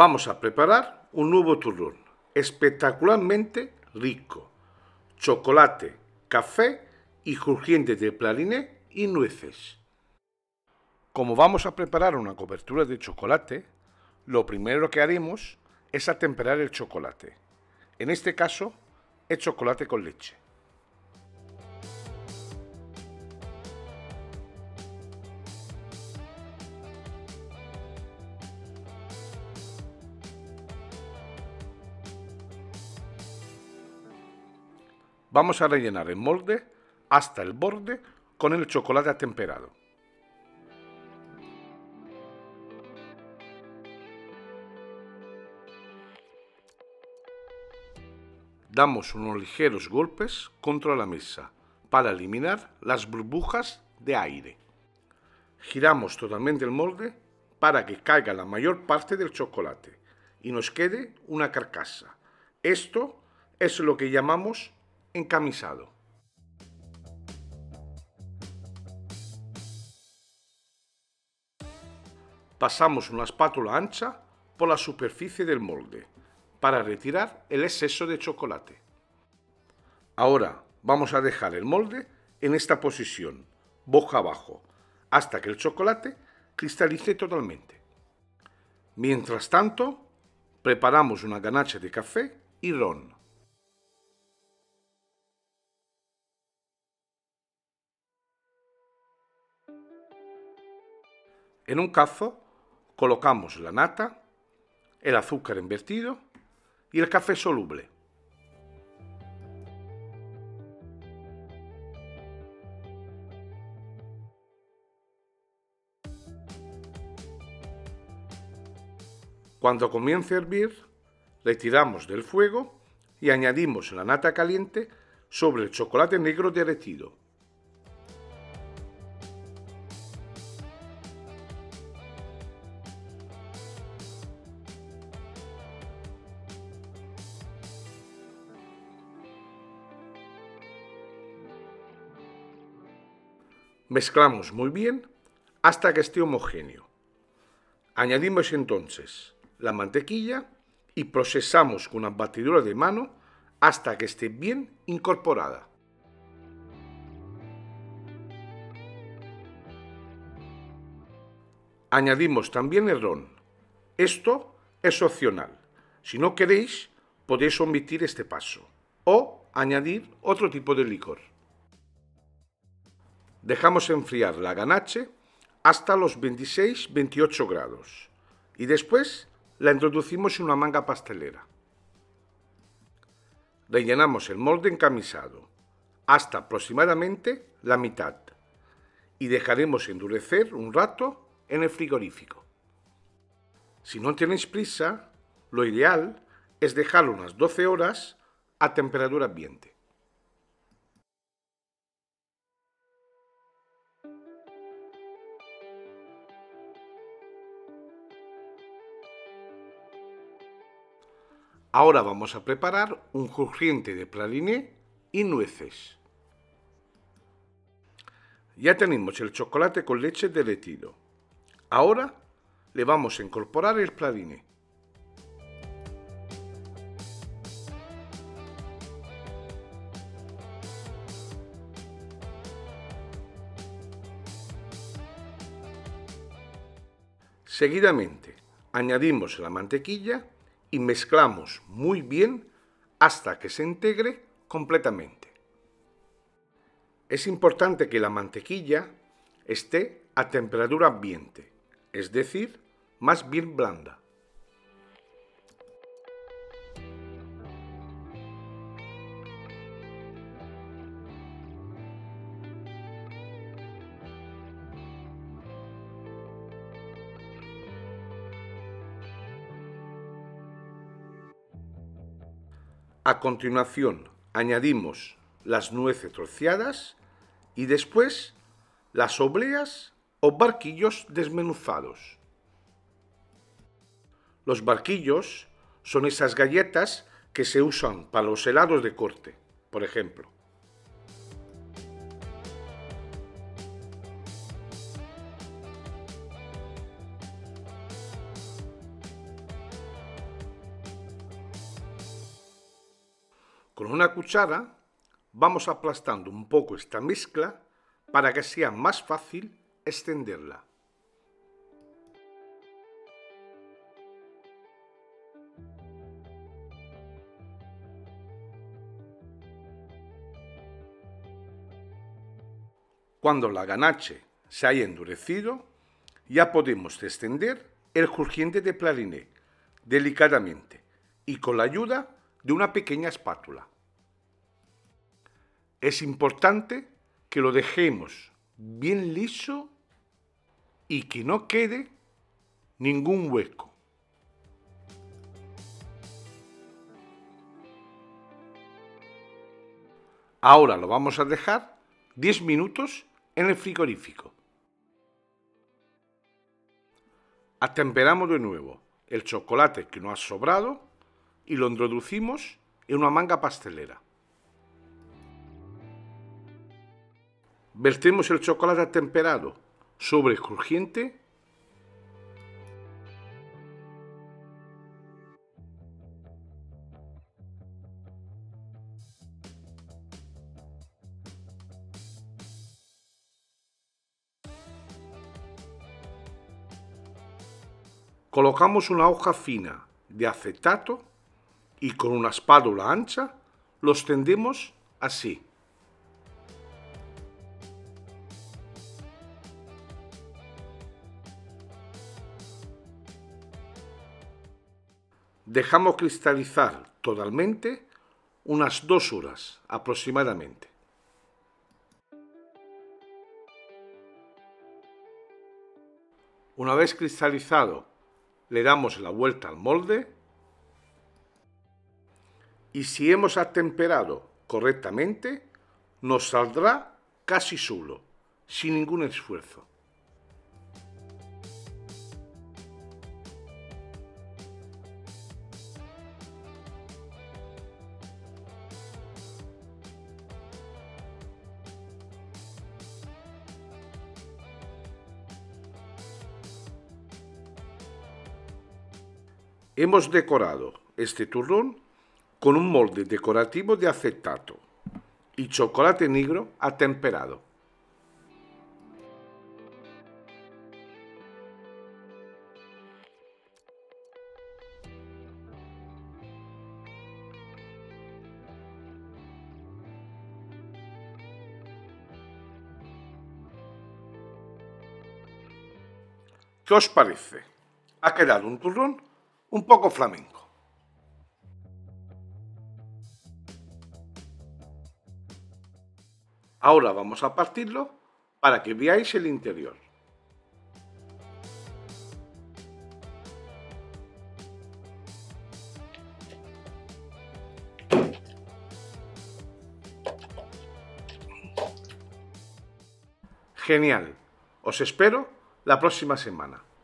Vamos a preparar un nuevo turrón espectacularmente rico, chocolate, café y crujiente de praliné y nueces. Como vamos a preparar una cobertura de chocolate, lo primero que haremos es atemperar el chocolate. En este caso, es chocolate con leche. Vamos a rellenar el molde hasta el borde con el chocolate atemperado. Damos unos ligeros golpes contra la mesa para eliminar las burbujas de aire. Giramos totalmente el molde para que caiga la mayor parte del chocolate y nos quede una carcasa. Esto es lo que llamamos encamisado. Pasamos una espátula ancha por la superficie del molde para retirar el exceso de chocolate. Ahora vamos a dejar el molde en esta posición, boca abajo, hasta que el chocolate cristalice totalmente. Mientras tanto, preparamos una ganache de café y ron. En un cazo colocamos la nata, el azúcar invertido y el café soluble. Cuando comience a hervir, retiramos del fuego y añadimos la nata caliente sobre el chocolate negro derretido. Mezclamos muy bien hasta que esté homogéneo. Añadimos entonces la mantequilla y procesamos con una batidora de mano hasta que esté bien incorporada. Añadimos también el ron. Esto es opcional. Si no queréis, podéis omitir este paso o añadir otro tipo de licor. Dejamos enfriar la ganache hasta los 26-28 grados y después la introducimos en una manga pastelera. Rellenamos el molde encamisado hasta aproximadamente la mitad y dejaremos endurecer un rato en el frigorífico. Si no tenéis prisa, lo ideal es dejarlo unas 12 horas a temperatura ambiente. Ahora vamos a preparar un crujiente de praliné y nueces. Ya tenemos el chocolate con leche derretido. Ahora le vamos a incorporar el praliné. Seguidamente añadimos la mantequilla y mezclamos muy bien hasta que se integre completamente. Es importante que la mantequilla esté a temperatura ambiente, es decir, más bien blanda. A continuación, añadimos las nueces troceadas y después las obleas o barquillos desmenuzados. Los barquillos son esas galletas que se usan para los helados de corte, por ejemplo. Con una cuchara vamos aplastando un poco esta mezcla para que sea más fácil extenderla. Cuando la ganache se haya endurecido, ya podemos extender el crujiente de praliné delicadamente y con la ayuda de una pequeña espátula. Es importante que lo dejemos bien liso y que no quede ningún hueco. Ahora lo vamos a dejar 10 minutos en el frigorífico. Atemperamos de nuevo el chocolate que nos ha sobrado y lo introducimos en una manga pastelera. Vertemos el chocolate atemperado sobre el crujiente . Colocamos una hoja fina de acetato y con una espátula ancha los tendemos así. Dejamos cristalizar totalmente unas 2 horas aproximadamente. Una vez cristalizado, le damos la vuelta al molde y si hemos atemperado correctamente, nos saldrá casi solo, sin ningún esfuerzo. Hemos decorado este turrón con un molde decorativo de acetato y chocolate negro atemperado. ¿Qué os parece? Ha quedado un turrón un poco flamenco. Ahora vamos a partirlo para que veáis el interior. Genial. Os espero la próxima semana.